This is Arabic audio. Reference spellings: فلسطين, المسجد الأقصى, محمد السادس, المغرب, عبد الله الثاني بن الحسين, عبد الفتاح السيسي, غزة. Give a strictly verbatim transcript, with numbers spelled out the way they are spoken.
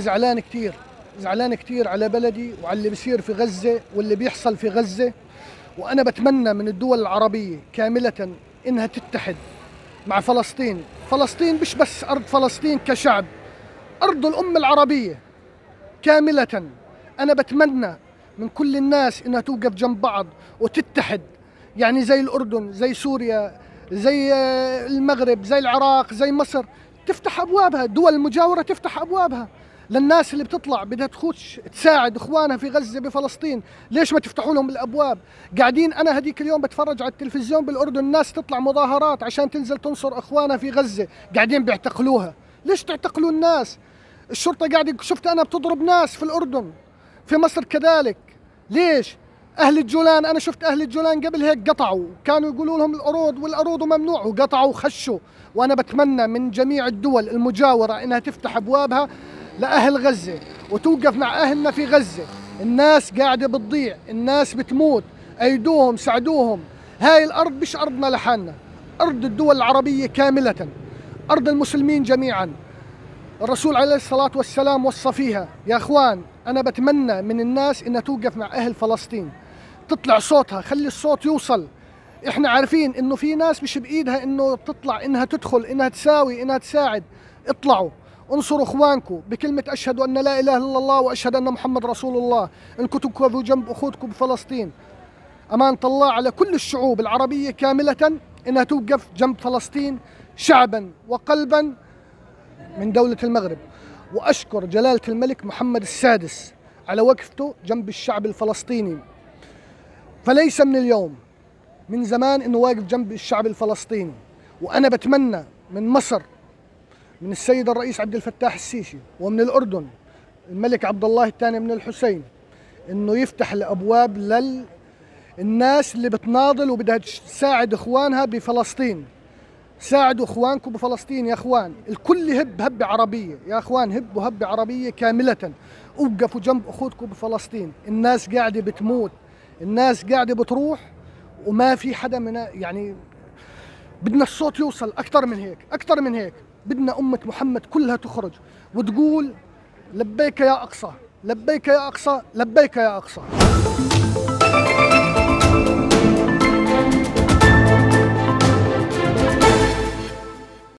زعلان كثير، زعلان كثير على بلدي وعلى اللي بيصير في غزة واللي بيحصل في غزة، وأنا بتمنى من الدول العربية كاملة إنها تتحد مع فلسطين. فلسطين مش بس أرض فلسطين كشعب، أرض الأمة العربية كاملة. أنا بتمنى من كل الناس إنها توقف جنب بعض وتتحد، يعني زي الأردن، زي سوريا، زي المغرب، زي العراق، زي مصر، تفتح أبوابها، الدول المجاورة تفتح أبوابها للناس اللي بتطلع بدها تخش تساعد اخوانها في غزه بفلسطين. ليش ما تفتحوا لهم الابواب؟ قاعدين، انا هذيك اليوم بتفرج على التلفزيون بالاردن، الناس تطلع مظاهرات عشان تنزل تنصر اخوانها في غزه، قاعدين بيعتقلوها. ليش تعتقلوا الناس؟ الشرطه قاعده، شفت انا بتضرب ناس في الاردن، في مصر كذلك. ليش؟ اهل الجولان، انا شفت اهل الجولان قبل هيك قطعوا، كانوا يقولوا لهم العروض والعروض ممنوع، وقطعوا وخشوا. وانا بتمنى من جميع الدول المجاوره انها تفتح ابوابها لأهل غزة وتوقف مع أهلنا في غزة. الناس قاعدة بتضيع، الناس بتموت، أيدوهم، ساعدوهم. هاي الأرض مش أرضنا لحالنا، أرض الدول العربية كاملة، أرض المسلمين جميعا. الرسول عليه الصلاة والسلام وصى فيها. يا أخوان، أنا بتمنى من الناس إنها توقف مع أهل فلسطين، تطلع صوتها، خلي الصوت يوصل. إحنا عارفين إنه في ناس مش بإيدها إنه تطلع، إنها تدخل، إنها تساوي، إنها تساعد. اطلعوا انصروا اخوانكم بكلمه اشهد ان لا اله الا الله واشهد ان محمد رسول الله، انكم توقفوا جنب اخوتكم بفلسطين. امان الله على كل الشعوب العربيه كامله انها توقف جنب فلسطين شعبا وقلبا من دوله المغرب. واشكر جلاله الملك محمد السادس على وقفته جنب الشعب الفلسطيني، فليس من اليوم، من زمان انه واقف جنب الشعب الفلسطيني. وانا بتمنى من مصر، من السيد الرئيس عبد الفتاح السيسي، ومن الأردن الملك عبد الله الثاني بن الحسين، إنه يفتح الأبواب للناس اللي بتناضل وبدها تساعد إخوانها بفلسطين. ساعدوا إخوانكم بفلسطين يا إخوان، الكل هب هبة عربية يا إخوان، هبوا هبة عربية كاملة، وقفوا جنب أخوتكم بفلسطين. الناس قاعدة بتموت، الناس قاعدة بتروح، وما في حدا من يعني بدنا الصوت يوصل أكثر من هيك، أكثر من هيك. بدنا أمة محمد كلها تخرج وتقول لبيك يا أقصى، لبيك يا أقصى، لبيك يا أقصى.